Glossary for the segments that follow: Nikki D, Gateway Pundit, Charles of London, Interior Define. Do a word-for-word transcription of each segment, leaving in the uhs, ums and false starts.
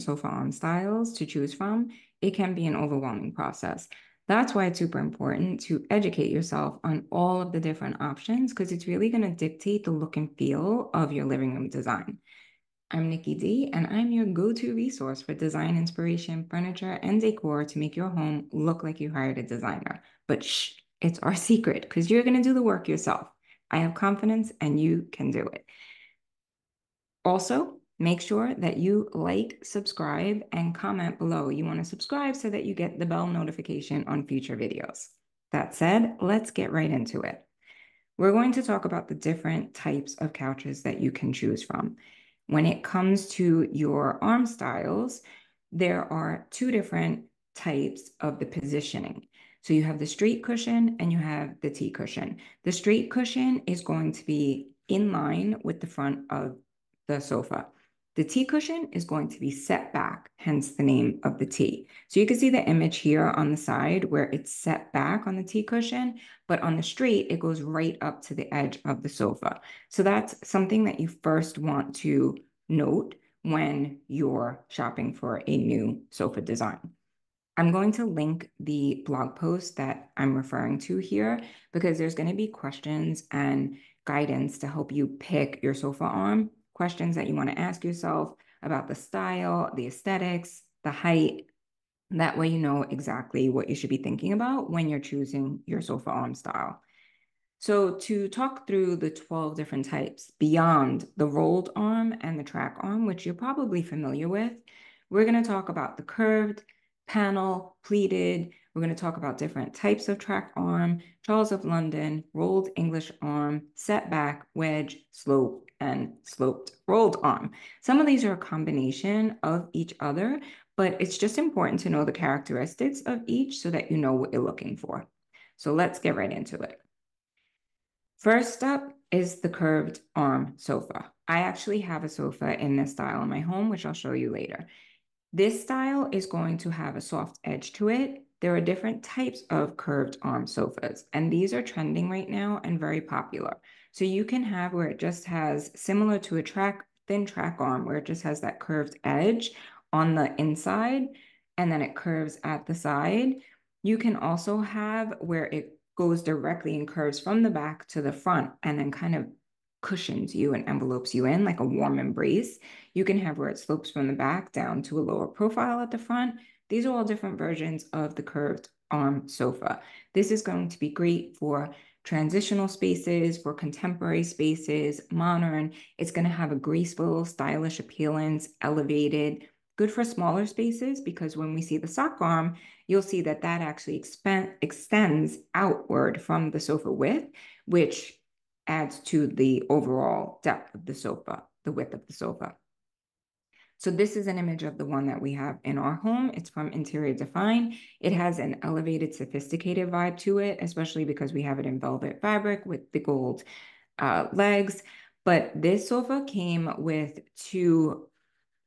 so far on styles to choose from, it can be an overwhelming process. That's why it's super important to educate yourself on all of the different options, because it's really going to dictate the look and feel of your living room design. I'm Nikki D, and I'm your go-to resource for design inspiration, furniture, and decor to make your home look like you hired a designer. But shh, it's our secret, because you're going to do the work yourself. I have confidence, and you can do it. Also, make sure that you like, subscribe, and comment below. You want to subscribe so that you get the bell notification on future videos. That said, let's get right into it. We're going to talk about the different types of couches that you can choose from. When it comes to your arm styles, there are two different types of the positioning. So you have the straight cushion and you have the T cushion. The straight cushion is going to be in line with the front of the sofa. The T cushion is going to be set back, hence the name of the T. So you can see the image here on the side where it's set back on the T cushion, but on the straight, it goes right up to the edge of the sofa. So that's something that you first want to note when you're shopping for a new sofa design. I'm going to link the blog post that I'm referring to here because there's going to be questions and guidance to help you pick your sofa arm. Questions that you want to ask yourself about the style, the aesthetics, the height. That way you know exactly what you should be thinking about when you're choosing your sofa arm style. So to talk through the twelve different types beyond the rolled arm and the track arm, which you're probably familiar with, we're going to talk about the curved, panel, pleated. We're going to talk about different types of track arm, Charles of London, rolled English arm, set back, wedge, slope, and sloped rolled arm. Some of these are a combination of each other, but it's just important to know the characteristics of each so that you know what you're looking for. So let's get right into it. First up is the curved arm sofa. I actually have a sofa in this style in my home, which I'll show you later. This style is going to have a soft edge to it. There are different types of curved arm sofas, and these are trending right now and very popular. So you can have where it just has, similar to a track, thin track arm, where it just has that curved edge on the inside, and then it curves at the side. You can also have where it goes directly and curves from the back to the front, and then kind of cushions you and envelopes you in like a warm embrace. You can have where it slopes from the back down to a lower profile at the front. These are all different versions of the curved arm sofa. This is going to be great for transitional spaces, for contemporary spaces, modern. It's going to have a graceful, stylish appearance, elevated, good for smaller spaces, because when we see the sock arm, you'll see that that actually expand, extends outward from the sofa width, which adds to the overall depth of the sofa, the width of the sofa. So this is an image of the one that we have in our home. It's from Interior Define. It has an elevated, sophisticated vibe to it, especially because we have it in velvet fabric with the gold uh, legs. But this sofa came with two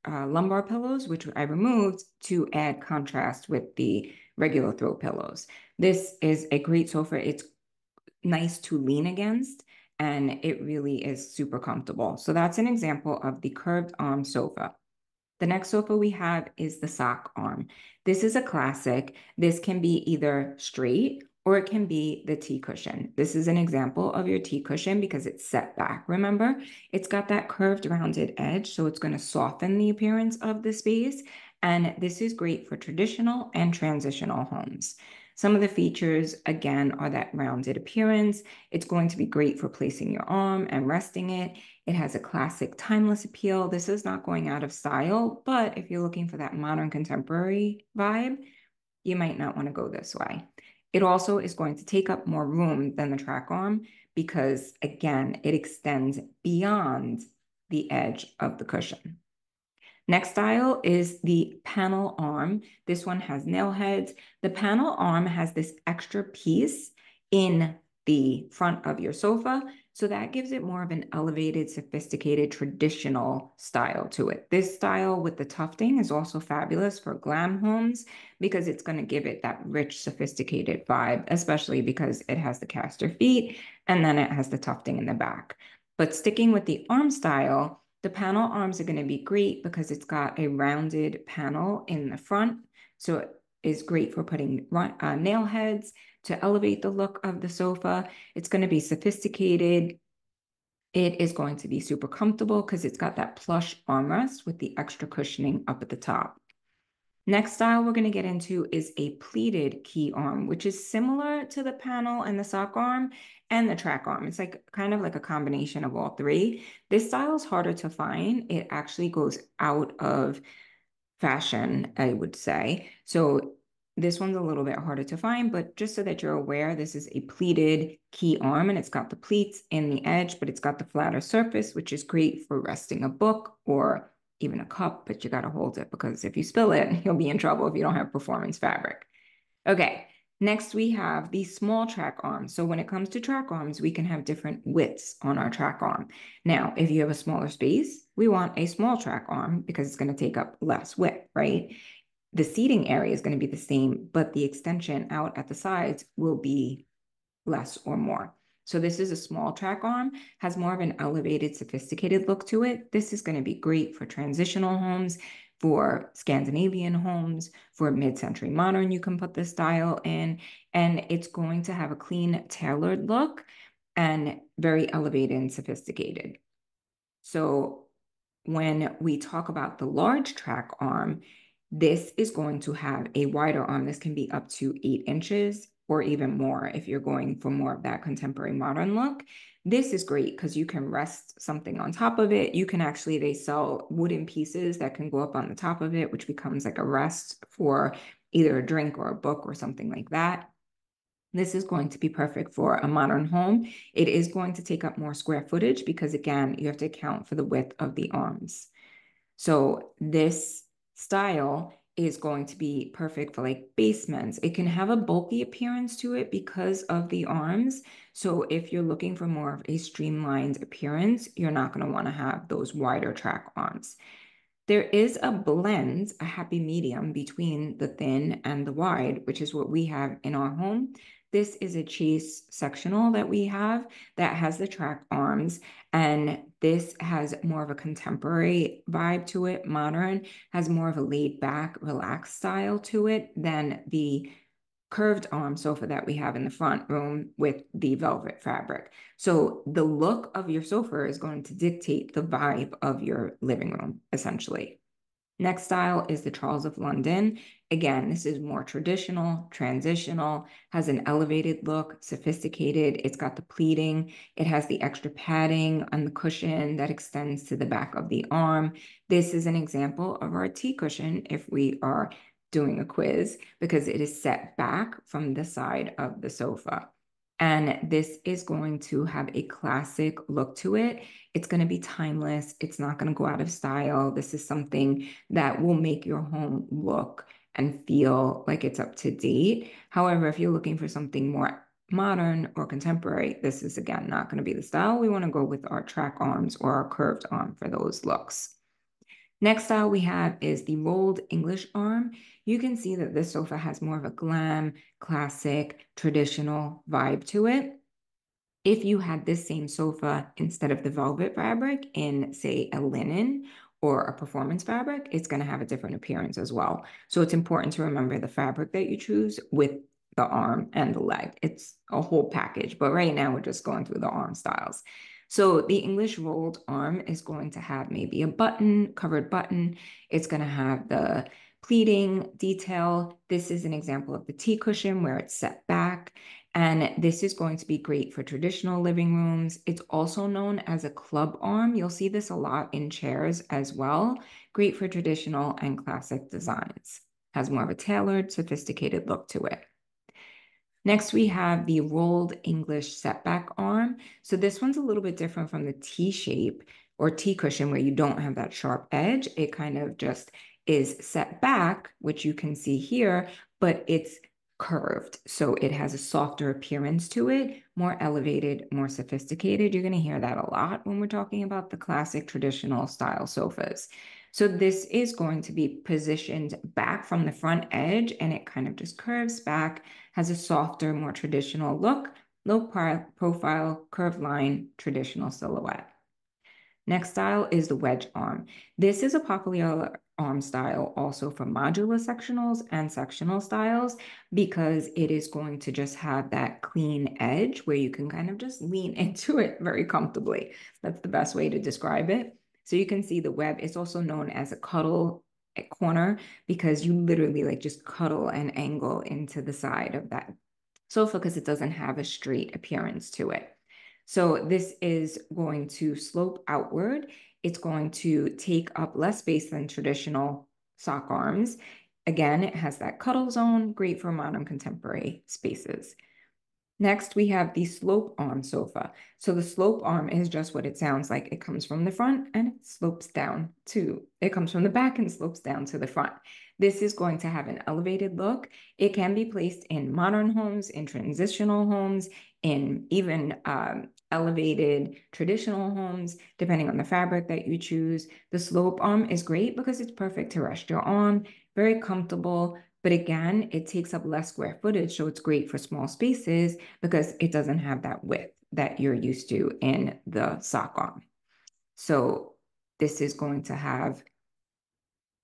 uh, lumbar pillows, which I removed to add contrast with the regular throw pillows. This is a great sofa. It's nice to lean against, and it really is super comfortable. So that's an example of the curved arm sofa. The next sofa we have is the sock arm. This is a classic. This can be either straight or it can be the T cushion. This is an example of your T cushion because it's set back. Remember, it's got that curved rounded edge, so it's going to soften the appearance of the space. And this is great for traditional and transitional homes. Some of the features, again, are that rounded appearance. It's going to be great for placing your arm and resting it. It has a classic timeless appeal. This is not going out of style, but if you're looking for that modern contemporary vibe, you might not want to go this way. It also is going to take up more room than the track arm because, again, it extends beyond the edge of the cushion. Next style is the panel arm. This one has nail heads. The panel arm has this extra piece in the front of your sofa, so that gives it more of an elevated, sophisticated, traditional style to it. This style with the tufting is also fabulous for glam homes because it's going to give it that rich, sophisticated vibe, especially because it has the caster feet and then it has the tufting in the back. But sticking with the arm style, The panel arms are going to be great because it's got a rounded panel in the front. So it is great for putting uh, nail heads to elevate the look of the sofa. It's going to be sophisticated. It is going to be super comfortable because it's got that plush armrest with the extra cushioning up at the top. Next style we're going to get into is a pleated key arm, which is similar to the panel and the sock arm and the track arm. It's like kind of like a combination of all three. This style is harder to find. It actually goes out of fashion, I would say. So this one's a little bit harder to find, but just so that you're aware, this is a pleated key arm and it's got the pleats and the edge, but it's got the flatter surface, which is great for resting a book or even a cup, but you got to hold it because if you spill it, you'll be in trouble if you don't have performance fabric. Okay, next we have the small track arm. So when it comes to track arms, we can have different widths on our track arm. Now, if you have a smaller space, we want a small track arm because it's going to take up less width, right? The seating area is going to be the same, but the extension out at the sides will be less or more. So this is a small track arm, has more of an elevated, sophisticated look to it. This is going to be great for transitional homes, for Scandinavian homes, for mid-century modern. You can put this style in, and it's going to have a clean, tailored look and very elevated and sophisticated. So when we talk about the large track arm, this is going to have a wider arm. This can be up to eight inches. Or even more if you're going for more of that contemporary modern look. This is great because you can rest something on top of it. You can actually, they sell wooden pieces that can go up on the top of it, which becomes like a rest for either a drink or a book or something like that. This is going to be perfect for a modern home. It is going to take up more square footage because again, you have to account for the width of the arms. So this style is going to be perfect for like basements. It can have a bulky appearance to it because of the arms. So if you're looking for more of a streamlined appearance, you're not going to want to have those wider track arms. There is a blend, a happy medium between the thin and the wide, which is what we have in our home. This is a chase sectional that we have that has the track arms, and this has more of a contemporary vibe to it, modern, has more of a laid back, relaxed style to it than the curved arm sofa that we have in the front room with the velvet fabric. So the look of your sofa is going to dictate the vibe of your living room, essentially. Next style is the Charles of London. Again, this is more traditional, transitional, has an elevated look, sophisticated. It's got the pleating. It has the extra padding on the cushion that extends to the back of the arm. This is an example of our T cushion if we are doing a quiz because it is set back from the side of the sofa. And this is going to have a classic look to it. It's going to be timeless. It's not going to go out of style. This is something that will make your home look and feel like it's up to date. However, if you're looking for something more modern or contemporary, this is again not going to be the style. We want to go with our track arms or our curved arm for those looks. Next style we have is the rolled English arm. You can see that this sofa has more of a glam, classic, traditional vibe to it. If you had this same sofa instead of the velvet fabric in, say, a linen or a performance fabric, it's going to have a different appearance as well. So it's important to remember the fabric that you choose with the arm and the leg. It's a whole package, but right now we're just going through the arm styles. So the English rolled arm is going to have maybe a button, covered button. It's going to have the pleating detail. This is an example of the tea cushion where it's set back. And this is going to be great for traditional living rooms. It's also known as a club arm. You'll see this a lot in chairs as well. Great for traditional and classic designs. Has more of a tailored, sophisticated look to it. Next, we have the rolled English setback arm. So this one's a little bit different from the T shape or T cushion where you don't have that sharp edge. It kind of just is set back, which you can see here, but it's curved. So it has a softer appearance to it, more elevated, more sophisticated. You're going to hear that a lot when we're talking about the classic traditional style sofas. So this is going to be positioned back from the front edge and it kind of just curves back, has a softer, more traditional look, low profile, curved line, traditional silhouette. Next style is the wedge arm. This is a popular arm style also for modular sectionals and sectional styles because it is going to just have that clean edge where you can kind of just lean into it very comfortably. That's the best way to describe it. So you can see the web, it's also known as a cuddle corner because you literally like just cuddle and angle into the side of that sofa because it doesn't have a straight appearance to it. So this is going to slope outward. It's going to take up less space than traditional sock arms. Again, it has that cuddle zone, great for modern contemporary spaces. Next, we have the slope arm sofa. So the slope arm is just what it sounds like. It comes from the front and it slopes down to, it comes from the back and slopes down to the front. This is going to have an elevated look. It can be placed in modern homes, in transitional homes, in even um, elevated traditional homes, depending on the fabric that you choose. The slope arm is great because it's perfect to rest your arm, very comfortable. But again, it takes up less square footage, so it's great for small spaces because it doesn't have that width that you're used to in the sock arm. So this is going to have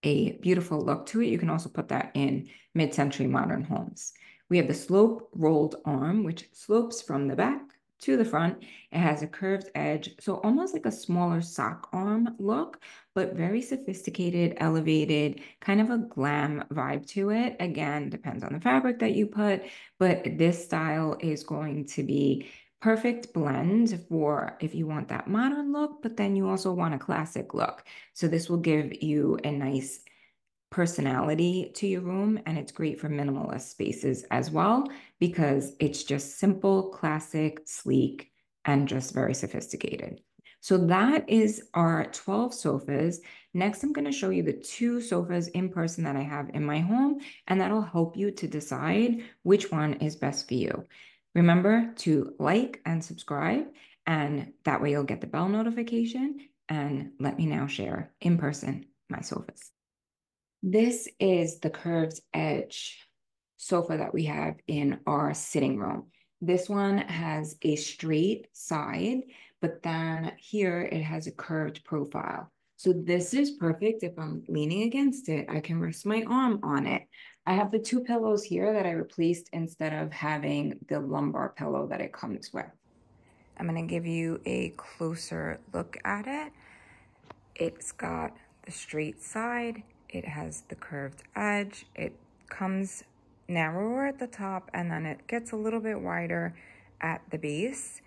a beautiful look to it. You can also put that in mid-century modern homes. We have the slope rolled arm, which slopes from the back to the front. It has a curved edge, so almost like a smaller sock arm look, but very sophisticated, elevated, kind of a glam vibe to it. Again, depends on the fabric that you put, but this style is going to be perfect blend for if you want that modern look, but then you also want a classic look. So this will give you a nice personality to your room, and it's great for minimalist spaces as well because it's just simple, classic, sleek, and just very sophisticated. So that is our twelve sofas. Next, I'm going to show you the two sofas in person that I have in my home, and that'll help you to decide which one is best for you. Remember to like and subscribe, and that way you'll get the bell notification. And let me now share in person my sofas. This is the curved edge sofa that we have in our sitting room. This one has a straight side, but then here it has a curved profile. So this is perfect if I'm leaning against it. I can rest my arm on it. I have the two pillows here that I replaced instead of having the lumbar pillow that it comes with. I'm going to give you a closer look at it. It's got the straight side. It has the curved edge. It comes narrower at the top and then it gets a little bit wider at the base.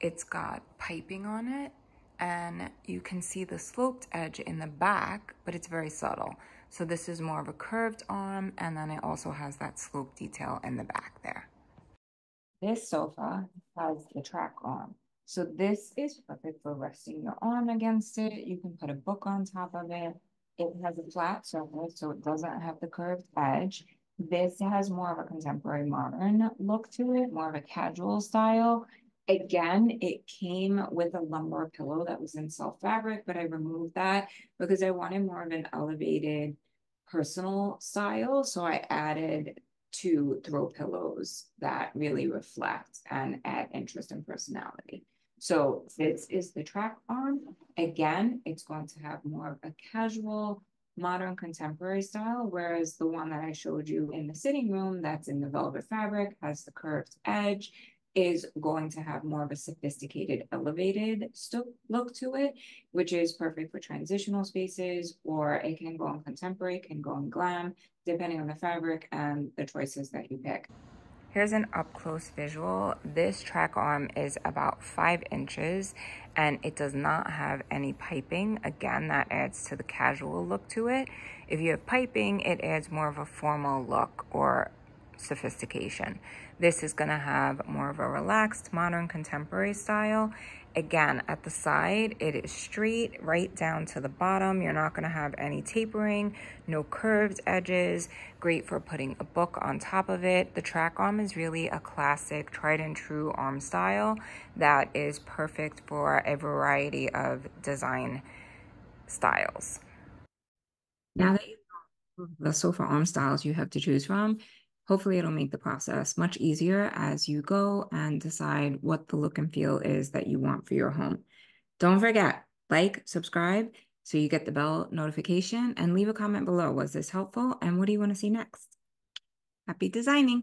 It's got piping on it and you can see the sloped edge in the back, but it's very subtle. So this is more of a curved arm, and then it also has that slope detail in the back there. This sofa has the track arm. So this is perfect for resting your arm against it. You can put a book on top of it. It has a flat surface, so it doesn't have the curved edge. This has more of a contemporary modern look to it, more of a casual style. Again, it came with a lumbar pillow that was in self fabric, but I removed that because I wanted more of an elevated personal style. So I added two throw pillows that really reflect and add interest and personality. So this is the track arm. Again, it's going to have more of a casual, modern contemporary style, whereas the one that I showed you in the sitting room that's in the velvet fabric, has the curved edge, is going to have more of a sophisticated, elevated look to it, which is perfect for transitional spaces, or it can go in contemporary, can go in glam, depending on the fabric and the choices that you pick. Here's an up-close visual. This track arm is about five inches and it does not have any piping. Again, that adds to the casual look to it. If you have piping, it adds more of a formal look or sophistication. This is gonna have more of a relaxed, modern, contemporary style. Again, at the side, it is straight right down to the bottom. You're not gonna have any tapering, no curved edges. Great for putting a book on top of it. The track arm is really a classic, tried and true arm style that is perfect for a variety of design styles. Now that you know the sofa arm styles you have to choose from, hopefully it'll make the process much easier as you go and decide what the look and feel is that you want for your home. Don't forget, like, subscribe so you get the bell notification, and leave a comment below. Was this helpful? And what do you want to see next? Happy designing.